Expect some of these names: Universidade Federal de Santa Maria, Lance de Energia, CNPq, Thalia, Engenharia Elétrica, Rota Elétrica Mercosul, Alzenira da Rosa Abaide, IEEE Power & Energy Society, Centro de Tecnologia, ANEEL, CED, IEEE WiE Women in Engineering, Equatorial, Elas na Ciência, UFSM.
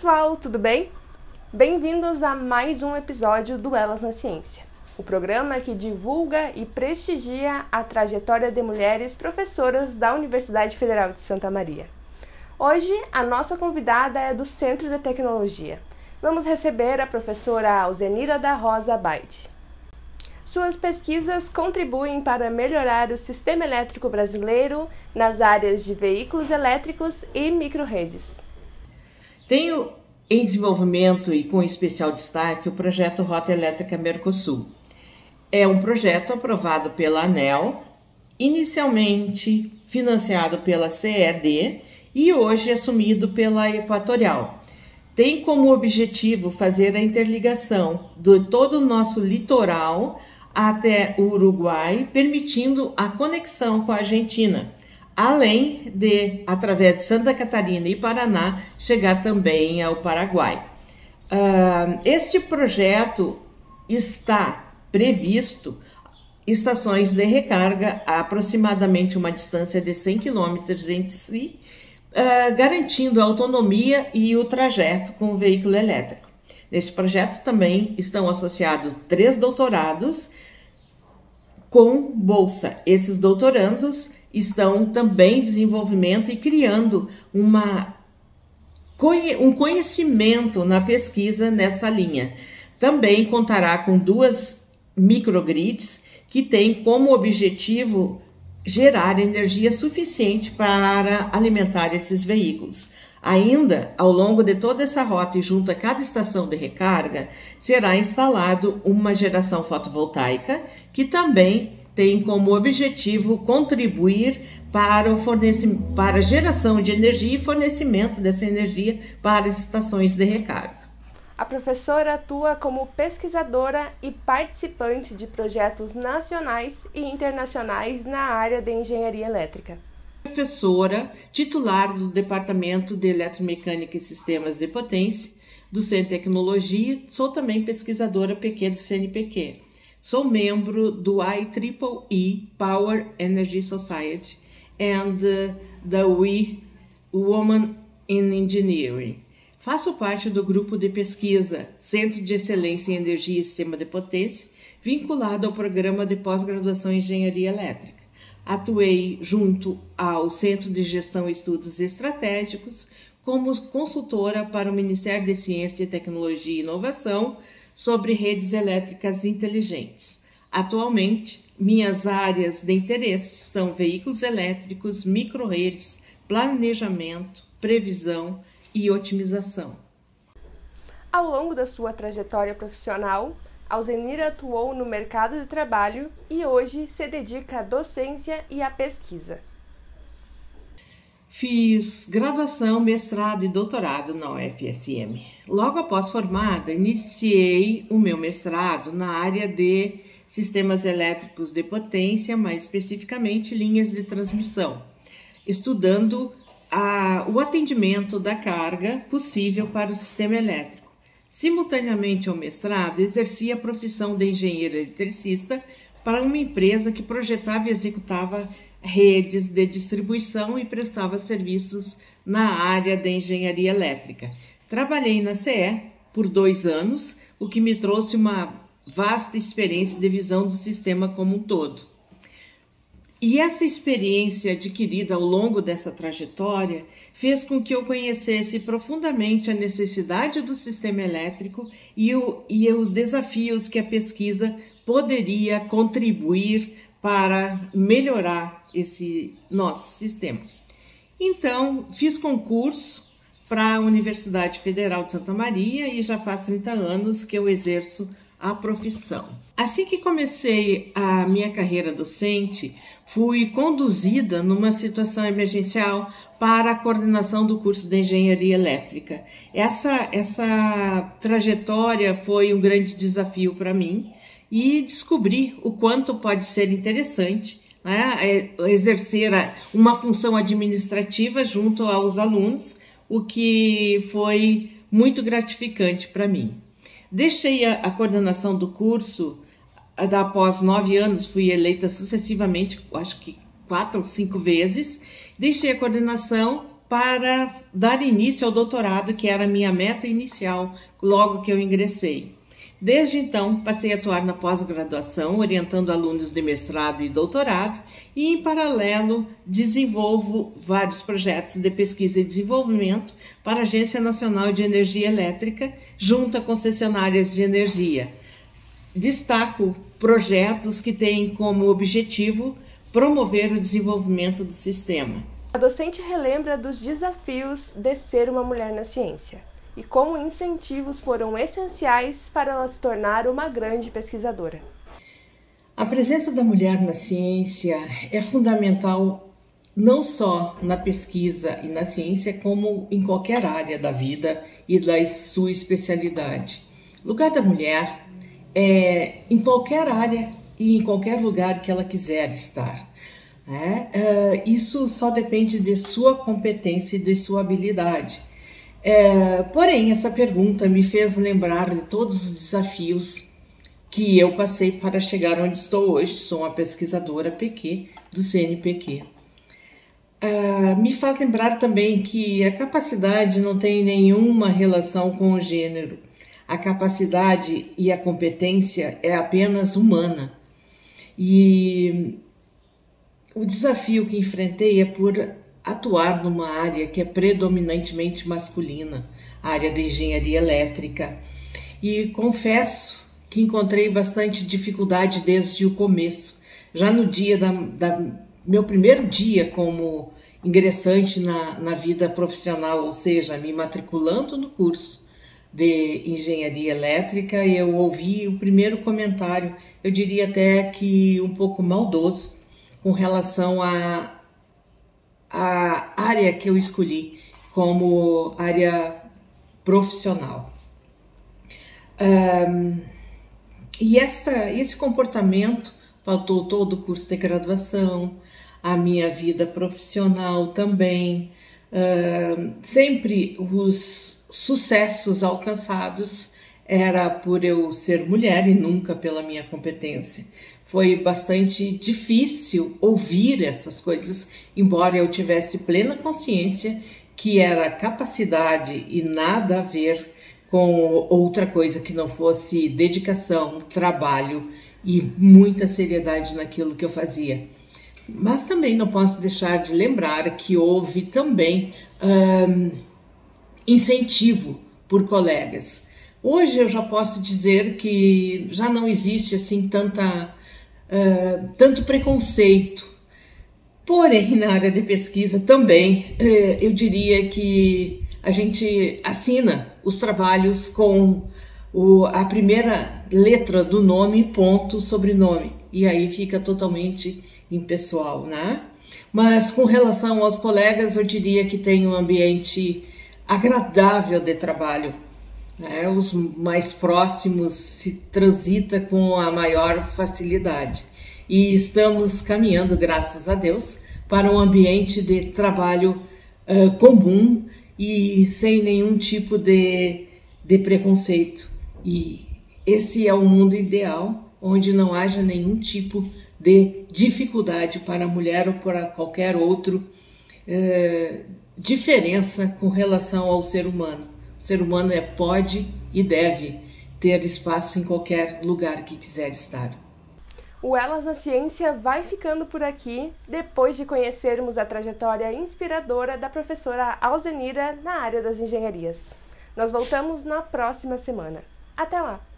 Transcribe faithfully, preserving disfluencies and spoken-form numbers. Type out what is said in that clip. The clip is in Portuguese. pessoal, tudo bem? Bem-vindos a mais um episódio do Elas na Ciência, o programa que divulga e prestigia a trajetória de mulheres professoras da Universidade Federal de Santa Maria. Hoje, a nossa convidada é do Centro de Tecnologia. Vamos receber a professora Alzenira da Rosa Abaide. Suas pesquisas contribuem para melhorar o sistema elétrico brasileiro nas áreas de veículos elétricos e microredes. Tenho em desenvolvimento e com especial destaque o projeto Rota Elétrica Mercosul. É um projeto aprovado pela ANEEL, inicialmente financiado pela C E D e hoje assumido pela Equatorial. Tem como objetivo fazer a interligação de todo o nosso litoral até o Uruguai, permitindo a conexão com a Argentina, além de, através de Santa Catarina e Paraná, chegar também ao Paraguai. Uh, este projeto está previsto estações de recarga a aproximadamente uma distância de cem quilômetros entre si, Uh, garantindo a autonomia e o trajeto com o veículo elétrico. Nesse projeto também estão associados três doutorados com bolsa. Esses doutorandos estão também em desenvolvimento e criando uma, um conhecimento na pesquisa nessa linha. Também contará com duas microgrids que têm como objetivo gerar energia suficiente para alimentar esses veículos. Ainda, ao longo de toda essa rota e junto a cada estação de recarga, será instalado uma geração fotovoltaica, que também tem como objetivo contribuir para, o fornecimento, para a geração de energia e fornecimento dessa energia para as estações de recarga. A professora atua como pesquisadora e participante de projetos nacionais e internacionais na área de engenharia elétrica. Professora titular do Departamento de Eletromecânica e Sistemas de Potência do Centro de Tecnologia, sou também pesquisadora P Q do C N P Q. Sou membro do I E E E Power and Energy Society and the WiE Women in Engineering. Faço parte do grupo de pesquisa Centro de Excelência em Energia e Sistema de Potência, vinculado ao programa de pós-graduação em Engenharia Elétrica. Atuei junto ao Centro de Gestão e Estudos Estratégicos como consultora para o Ministério de Ciência, Tecnologia e Inovação sobre redes elétricas inteligentes. Atualmente, minhas áreas de interesse são veículos elétricos, microredes, planejamento, previsão e otimização. Ao longo da sua trajetória profissional, Alzenira atuou no mercado de trabalho e hoje se dedica à docência e à pesquisa. Fiz graduação, mestrado e doutorado na U F S M. Logo após formada, iniciei o meu mestrado na área de sistemas elétricos de potência, mais especificamente linhas de transmissão, estudando A, o atendimento da carga possível para o sistema elétrico. Simultaneamente ao mestrado, exercia a profissão de engenheiro eletricista para uma empresa que projetava e executava redes de distribuição e prestava serviços na área da engenharia elétrica. Trabalhei na C E por dois anos, o que me trouxe uma vasta experiência de visão do sistema como um todo. E essa experiência adquirida ao longo dessa trajetória fez com que eu conhecesse profundamente a necessidade do sistema elétrico e, o, e os desafios que a pesquisa poderia contribuir para melhorar esse nosso sistema. Então, fiz concurso para a Universidade Federal de Santa Maria e já faz trinta anos que eu exerço a profissão. Assim que comecei a minha carreira docente, fui conduzida numa situação emergencial para a coordenação do curso de Engenharia Elétrica. Essa, essa trajetória foi um grande desafio para mim e descobri o quanto pode ser interessante, né, exercer uma função administrativa junto aos alunos, o que foi muito gratificante para mim. Deixei a, a coordenação do curso, da, após nove anos, fui eleita sucessivamente, acho que quatro ou cinco vezes, deixei a coordenação para dar início ao doutorado, que era a minha meta inicial logo que eu ingressei. Desde então, passei a atuar na pós-graduação, orientando alunos de mestrado e doutorado, e, em paralelo, desenvolvo vários projetos de pesquisa e desenvolvimento para a Agência Nacional de Energia Elétrica, junto a concessionárias de energia. Destaco projetos que têm como objetivo promover o desenvolvimento do sistema. A docente relembra dos desafios de ser uma mulher na ciência e como incentivos foram essenciais para ela se tornar uma grande pesquisadora. A presença da mulher na ciência é fundamental não só na pesquisa e na ciência, como em qualquer área da vida e da sua especialidade. O lugar da mulher é em qualquer área e em qualquer lugar que ela quiser estar. É, isso só depende de sua competência e de sua habilidade. É, porém, essa pergunta me fez lembrar de todos os desafios que eu passei para chegar onde estou hoje. Sou uma pesquisadora P Q do C N P Q. É, me faz lembrar também que a capacidade não tem nenhuma relação com o gênero. A capacidade e a competência é apenas humana. E o desafio que enfrentei é por atuar numa área que é predominantemente masculina, a área de engenharia elétrica, e confesso que encontrei bastante dificuldade desde o começo. Já no dia da, da meu primeiro dia como ingressante na, na vida profissional, ou seja, me matriculando no curso de engenharia elétrica, eu ouvi o primeiro comentário, eu diria até que um pouco maldoso, com relação a a área que eu escolhi como área profissional. Um, e essa, esse comportamento pautou todo o curso de graduação, a minha vida profissional também, um, sempre os sucessos alcançados era por eu ser mulher e nunca pela minha competência. Foi bastante difícil ouvir essas coisas, embora eu tivesse plena consciência que era capacidade e nada a ver com outra coisa que não fosse dedicação, trabalho e muita seriedade naquilo que eu fazia. Mas também não posso deixar de lembrar que houve também um, incentivo por colegas. Hoje eu já posso dizer que já não existe assim tanta... Uh, tanto preconceito, porém na área de pesquisa também uh, eu diria que a gente assina os trabalhos com o, a primeira letra do nome, ponto, sobrenome, e aí fica totalmente impessoal, né? Mas com relação aos colegas, eu diria que tem um ambiente agradável de trabalho. É, os mais próximos se transita com a maior facilidade. E estamos caminhando, graças a Deus, para um ambiente de trabalho uh, comum e sem nenhum tipo de, de preconceito. E esse é o mundo ideal, onde não haja nenhum tipo de dificuldade para a mulher ou para qualquer outro uh, diferença com relação ao ser humano. O ser humano é, pode e deve ter espaço em qualquer lugar que quiser estar. O Elas na Ciência vai ficando por aqui, depois de conhecermos a trajetória inspiradora da professora Alzenira na área das engenharias. Nós voltamos na próxima semana. Até lá!